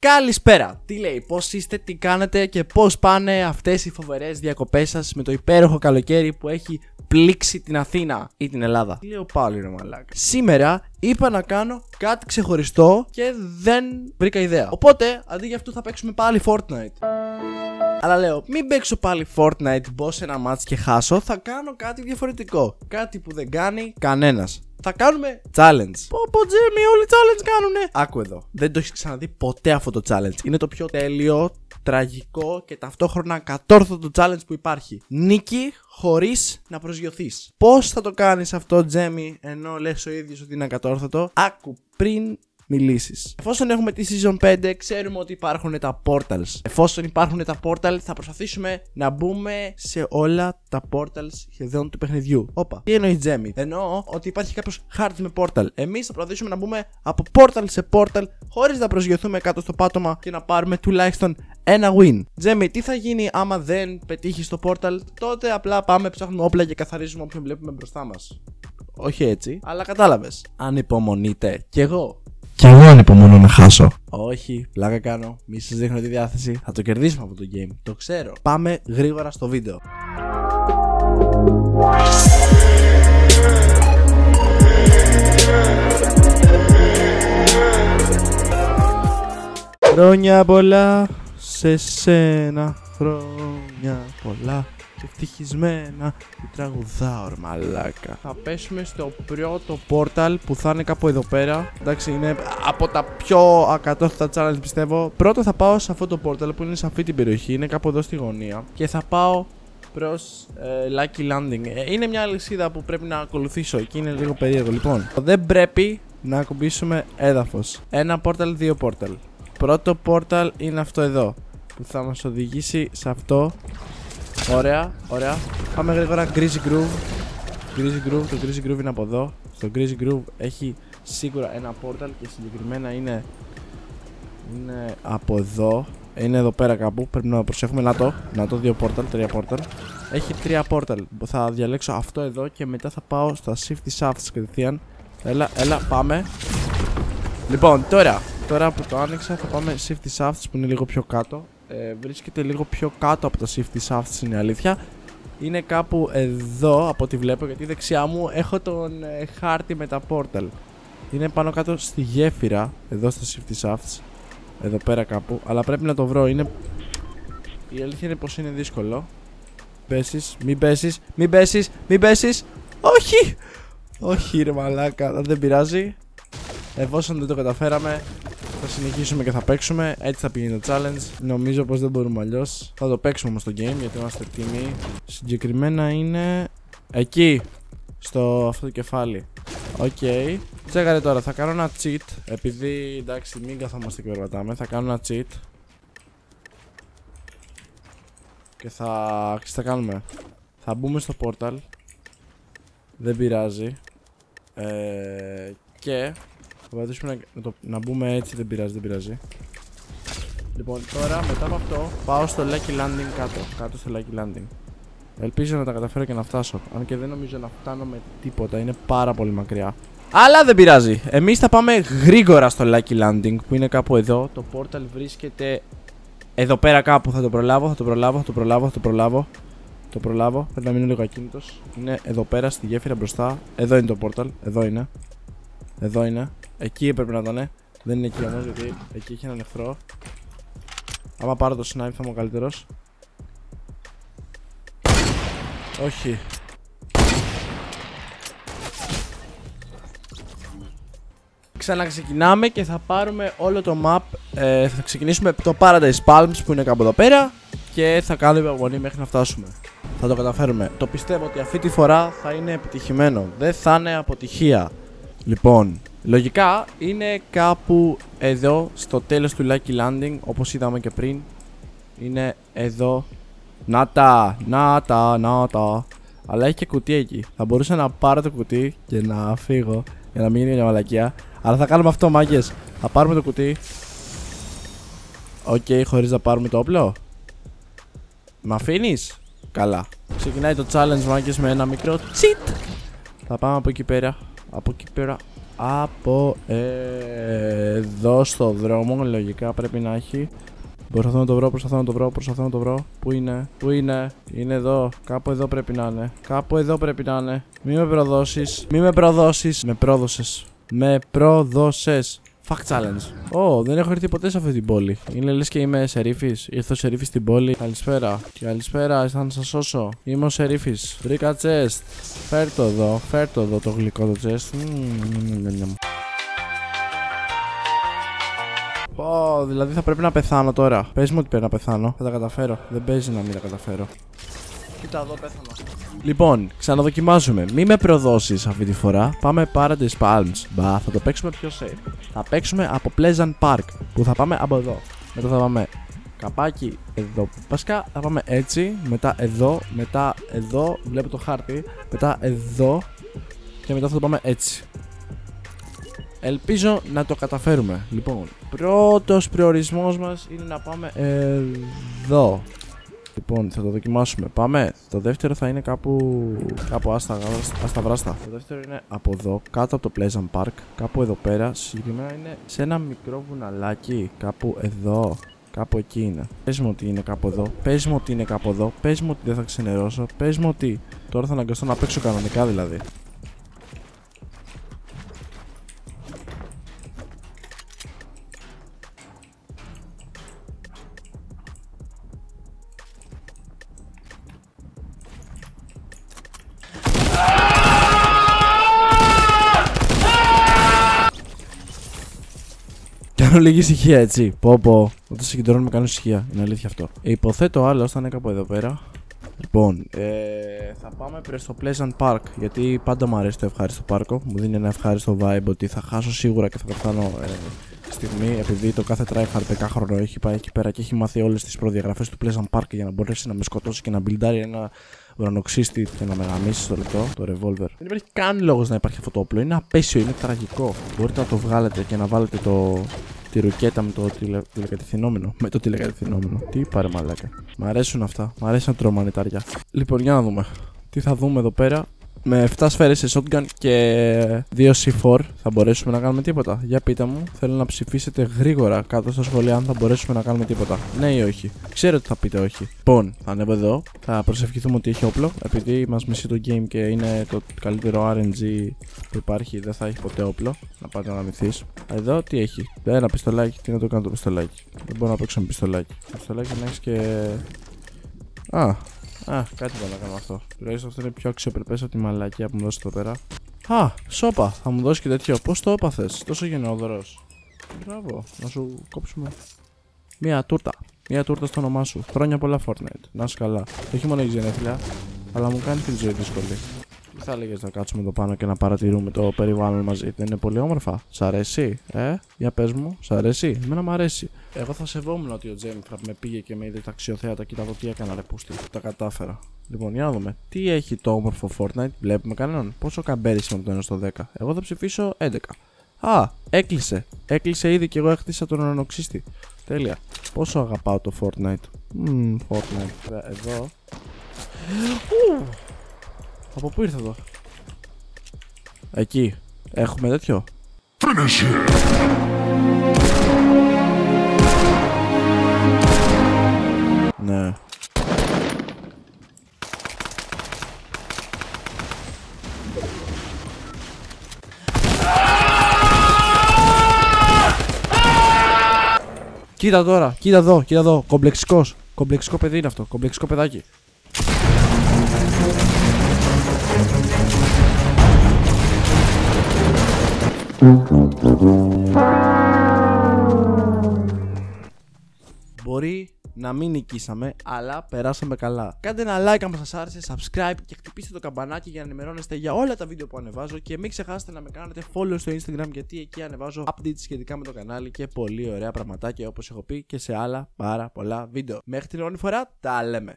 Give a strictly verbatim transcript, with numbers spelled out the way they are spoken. Καλησπέρα, τι λέει, πώς είστε, τι κάνετε και πώς πάνε αυτές οι φοβερές διακοπές σας με το υπέροχο καλοκαίρι που έχει πλήξει την Αθήνα ή την Ελλάδα? Τι λέω πάλι ρε μαλάκα. Σήμερα είπα να κάνω κάτι ξεχωριστό και δεν βρήκα ιδέα. Οπότε αντί για αυτό θα παίξουμε πάλι Fortnite. Αλλά λέω, μην παίξω πάλι Fortnite, μπω σε ένα μάτς και χάσω. Θα κάνω κάτι διαφορετικό. Κάτι που δεν κάνει κανένας. Θα κάνουμε challenge. Πω πω Τζέμι, όλοι challenge κάνουνε. Άκου εδώ, δεν το έχεις ξαναδεί ποτέ αυτό το challenge. Είναι το πιο τέλειο, τραγικό και ταυτόχρονα κατόρθωτο challenge που υπάρχει. Νίκη χωρίς να προσγειωθείς. Πώς θα το κάνεις αυτό Τζέμι, ενώ λες ο ίδιος ότι είναι ακατόρθωτο? Άκου πριν μιλήσεις. Εφόσον έχουμε τη Season πέντε, ξέρουμε ότι υπάρχουν τα Portals. Εφόσον υπάρχουν τα Portals, θα προσπαθήσουμε να μπούμε σε όλα τα Portals σχεδόν του παιχνιδιού. Όπα, τι εννοεί Τζέμι? Εννοώ ότι υπάρχει κάποιος χάρτη με Portal. Εμείς θα προσπαθήσουμε να μπούμε από Portal σε Portal χωρίς να προσγειωθούμε κάτω στο πάτωμα και να πάρουμε τουλάχιστον ένα win. Τζέμι, τι θα γίνει άμα δεν πετύχεις το Portal? Τότε απλά πάμε, ψάχνουμε όπλα και καθαρίζουμε όποιον βλέπουμε μπροστά μας. Όχι έτσι, αλλά κατάλαβες. Ανυπομονείτε. Κι εγώ. Κι εγώ ανυπομονώ να χάσω. Όχι, πλάκα κάνω. Μη σας δείχνω τη διάθεση. Θα το κερδίσουμε από το game. Το ξέρω. Πάμε γρήγορα στο βίντεο. Χρόνια πολλά σε σένα. Χρόνια πολλά. Ευτυχισμένα και τραγουδάω ρε μαλάκα. Θα πέσουμε στο πρώτο Portal που θα είναι κάπου εδώ πέρα. Εντάξει, είναι από τα πιο ακατόρθωτα challenge πιστεύω. Πρώτα θα πάω σε αυτό το Portal που είναι σε αυτή την περιοχή. Είναι κάπου εδώ στη γωνία. Και θα πάω προς ε, Lucky Landing. ε, Είναι μια αλυσίδα που πρέπει να ακολουθήσω. Εκεί είναι λίγο περίεργο λοιπόν. Δεν πρέπει να ακουμπήσουμε έδαφος. Ένα Portal, δύο Portal. Πρώτο Portal είναι αυτό εδώ που θα μας οδηγήσει σε αυτό. Ωραία, ωραία. Πάμε γρήγορα. Greasy Grove. Greasy Grove. Το Greasy Grove είναι από εδώ. Στο Greasy Grove έχει σίγουρα ένα Portal και συγκεκριμένα είναι, είναι από εδώ. Είναι εδώ πέρα κάπου. Πρέπει να προσέχουμε. Να το. Να το. Δύο Portal. Τρία Portal. Έχει τρία Portal. Θα διαλέξω αυτό εδώ και μετά θα πάω στα Shifty Shafts κατευθείαν. Έλα, έλα. Πάμε. Λοιπόν, τώρα. Τώρα που το άνοιξα θα πάμε Shifty Shafts που είναι λίγο πιο κάτω. Ε, βρίσκεται λίγο πιο κάτω από τα Shifty Shafts, είναι αλήθεια. Είναι κάπου εδώ από ό,τι βλέπω, γιατί δεξιά μου έχω τον ε, χάρτη με τα Portal. Είναι πάνω κάτω στη γέφυρα, εδώ στα Shifty Shafts. Εδώ πέρα κάπου, αλλά πρέπει να το βρω, είναι... Η αλήθεια είναι πως είναι δύσκολο. Πέσεις, μην πέσεις, μην πέσεις, μην πέσεις. Όχι! Όχι ρε μαλάκα, δεν πειράζει. Εφόσον δεν το καταφέραμε, θα συνεχίσουμε και θα παίξουμε. Έτσι θα πηγαίνει το challenge. Νομίζω πως δεν μπορούμε αλλιώς. Θα το παίξουμε όμως το game γιατί είμαστε τίμοι. Συγκεκριμένα είναι εκεί, στο αυτό το κεφάλι. Οκ, okay. Τσέκαρε τώρα, θα κάνω ένα cheat. Επειδή εντάξει μην καθόμαστε και περπατάμε, θα κάνω ένα cheat. Και θα... θα κάνουμε. Θα μπούμε στο Portal. Δεν πειράζει. ε... Και... θα πατήσουμε να, να, το, να μπούμε έτσι, δεν πειράζει, δεν πειράζει. Λοιπόν, τώρα μετά από αυτό πάω στο Lucky Landing κάτω. Κάτω στο Lucky Landing. Ελπίζω να τα καταφέρω και να φτάσω. Αν και δεν νομίζω να φτάνω με τίποτα, είναι πάρα πολύ μακριά. Αλλά δεν πειράζει. Εμείς θα πάμε γρήγορα στο Lucky Landing που είναι κάπου εδώ. Το Portal βρίσκεται εδώ πέρα κάπου. Θα το προλάβω, θα το προλάβω, θα το προλάβω, θα το προλάβω. Το προλάβω. Πρέπει να μείνω λίγο ακίνητος. Είναι εδώ πέρα στη γέφυρα μπροστά. Εδώ είναι το Portal. Εδώ είναι. Εδώ είναι. Εκεί έπρεπε να ήταν. Δεν είναι εκεί όμως γιατί εκεί είχε έναν εχθρό. Άμα πάρω το snipe θα είμαι ο καλύτερος. Όχι. Ξαναξεκινάμε και θα πάρουμε όλο το map. ε, Θα ξεκινήσουμε το Paradise Palms που είναι κάπου εδώ πέρα. Και θα κάνουμε αγωνία μέχρι να φτάσουμε. Θα το καταφέρουμε. Το πιστεύω ότι αυτή τη φορά θα είναι επιτυχημένο. Δεν θα είναι αποτυχία. Λοιπόν, λογικά είναι κάπου εδώ στο τέλος του Lucky Landing, όπως είδαμε και πριν. Είναι εδώ. Να τα, να τα, να τα. Αλλά έχει και κουτί εκεί. Θα μπορούσα να πάρω το κουτί και να φύγω για να μην γίνει μια μαλακία. Αλλά θα κάνουμε αυτό μάγκες. Θα πάρουμε το κουτί. Οκ, okay, χωρίς να πάρουμε το όπλο. Μ' αφήνεις? Καλά. Ξεκινάει το challenge μάγκες με ένα μικρό cheat. Θα πάμε από εκεί πέρα. Από εκεί πέρα. Από ε, εδώ στο δρόμο, λογικά πρέπει να έχει. Προσπαθώ να το βρω, προσπαθώ να το βρω, προσπαθώ να το βρω. Πού είναι, πού είναι, είναι εδώ. Κάπου εδώ πρέπει να είναι. Κάπου εδώ πρέπει να είναι. Μη με προδώσεις, μη με προδώσεις. Με πρόδωσες. Με πρόδωσες. Fuck challenge. Ω, oh, δεν έχω έρθει ποτέ σε αυτή την πόλη. Είναι λες και είμαι σερίφης. Ήρθε ο σερίφης στην πόλη. Καλησπέρα. Καλησπέρα, ήρθα να σας σώσω. Είμαι ο σερίφης. Βρήκα chest. Φέρ' το εδώ, φέρ' το εδώ το γλυκό το chest. Πω, δηλαδή θα πρέπει να πεθάνω τώρα. Πες μου ότι πρέπει να πεθάνω. Θα τα καταφέρω. Δεν παίζει να μην τα καταφέρω. Κοίτα εδώ, πέθανα. Λοιπόν, ξαναδοκιμάζουμε. Μη με προδώσεις αυτή τη φορά. Πάμε Paradise Palms. Μπα, θα το παίξουμε πιο safe. Θα παίξουμε από Pleasant Park. Που θα πάμε από εδώ. Μετά θα πάμε καπάκι εδώ. Βασικά θα πάμε έτσι. Μετά εδώ. Μετά εδώ. Βλέπω το χάρτη. Μετά εδώ. Και μετά θα το πάμε έτσι. Ελπίζω να το καταφέρουμε. Λοιπόν, πρώτος προορισμός μας είναι να πάμε εδώ. Λοιπόν, θα το δοκιμάσουμε. Πάμε. Το δεύτερο θα είναι κάπου. Κάπου άστα, άστα βράστα. Το δεύτερο είναι από εδώ, κάτω από το Pleasant Park. Κάπου εδώ πέρα. Συγκεκριμένα είναι σε ένα μικρό βουναλάκι. Κάπου εδώ. Κάπου εκεί είναι. Πες μου ότι είναι κάπου εδώ. Πες μου ότι είναι κάπου εδώ. Πες μου ότι δεν θα ξενερώσω. Πες μου ότι. Τώρα θα αναγκαστώ να παίξω κανονικά δηλαδή. Κάνω λίγη ησυχία έτσι. Πω πω. Όταν συγκεντρώνουμε κάνω ησυχία. Είναι αλήθεια αυτό. Υποθέτω άλλο θα είναι κάπου εδώ πέρα. Λοιπόν, ε, θα πάμε προς το Pleasant Park. Γιατί πάντα μου αρέσει το ευχάριστο πάρκο. Μου δίνει ένα ευχάριστο vibe ότι θα χάσω σίγουρα και θα πεθάνω ε, στιγμή. Επειδή το κάθε tryhard δέκα χρόνο έχει πάει εκεί πέρα και έχει μάθει όλες τις προδιαγραφές του Pleasant Park για να μπορέσει να με σκοτώσει και να μπιλντάρει ένα βρανοξύστη και να με γαμίσει στο λεπτό. Το revolver. Δεν υπάρχει καν λόγος να υπάρχει αυτό το όπλο. Είναι απέσιο, είναι τραγικό. Μπορείτε να το βγάλετε και να βάλετε το. Τη ρουκέτα με το τηλε... τηλεκατευθυνόμενο. Με το τηλεκατευθυνόμενο. Τι πάρε μαλάκα. Μ' αρέσουν αυτά. Μ' αρέσουν να τρώω μανιτάρια. Λοιπόν, για να δούμε. Τι θα δούμε εδώ πέρα. Με εφτά σφαίρες σε shotgun και δύο σι φορ θα μπορέσουμε να κάνουμε τίποτα. Για πείτε μου, θέλω να ψηφίσετε γρήγορα κάτω στα σχόλια αν θα μπορέσουμε να κάνουμε τίποτα. Ναι ή όχι. Ξέρω ότι θα πείτε όχι. Λοιπόν, θα ανέβω εδώ. Θα προσευχηθούμε ότι έχει όπλο. Επειδή μας μισεί το game και είναι το καλύτερο αρ εν τζι που υπάρχει, δεν θα έχει ποτέ όπλο. Να πάτε να αναμυθείς. Εδώ τι έχει. Ένα πιστολάκι. Τι να το κάνω το πιστολάκι. Δεν μπορώ να παίξω με πιστολάκι. Πιστολάκι να έχεις και. Α. Α, κάτι μπορώ να κάνω αυτό. Τουλάχιστον αυτό είναι πιο αξιοπρεπές από τη μαλακία που μου δώσει εδώ πέρα. Α, σόπα, θα μου δώσει και τέτοιο. Πώς το έπαθες, τόσο γενναιόδωρος. Μπράβο, να σου κόψουμε. Μία τούρτα. Μία τούρτα στο όνομά σου. Χρόνια πολλά Fortnite. Να σου καλά. Όχι μόνο έχει γενέθλια, αλλά μου κάνει και τη ζωή δύσκολη. Τι θα έλεγες να κάτσουμε εδώ πάνω και να παρατηρούμε το περιβάλλον μαζί. Δεν είναι πολύ όμορφα. Σ' αρέσει, ε? Για πες μου, σ' αρέσει. Εμένα μ' αρέσει. Εγώ θα σεβόμουν ότι ο GemiFrap με πήγε και με είδε τα αξιοθέατα. Κοίτα εδώ τι έκανα ρε πούστη. Τα κατάφερα. Λοιπόν, για να δούμε. Τι έχει το όμορφο Fortnite. Βλέπουμε κανέναν. Πόσο καμπέρισε με το ένα στο δέκα. Εγώ θα ψηφίσω έντεκα. Α, έκλεισε. Έκλεισε ήδη και εγώ έκτισα τον ανοξίστη. Τέλεια. Πόσο αγαπάω το Fortnite. Μmm, Fortnite. Εδώ. Από πού ήρθε εδώ. Εκεί. Έχουμε τέτοιο. Ναι. Κοίτα τώρα. Κοίτα εδώ. Κοίτα εδώ. Κομπλεξικός. Κομπλεξικό παιδί είναι αυτό. Κομπλεξικό παιδάκι. Μπορεί να μην νικήσαμε, αλλά περάσαμε καλά. Κάντε ένα like αν σας άρεσε, subscribe και χτυπήστε το καμπανάκι για να ενημερώνεστε για όλα τα βίντεο που ανεβάζω. Και μην ξεχάσετε να με κάνετε follow στο Instagram, γιατί εκεί ανεβάζω updates σχετικά με το κανάλι και πολύ ωραία πραγματάκια όπως έχω πει και σε άλλα πάρα πολλά βίντεο. Μέχρι την επόμενη φορά, τα λέμε.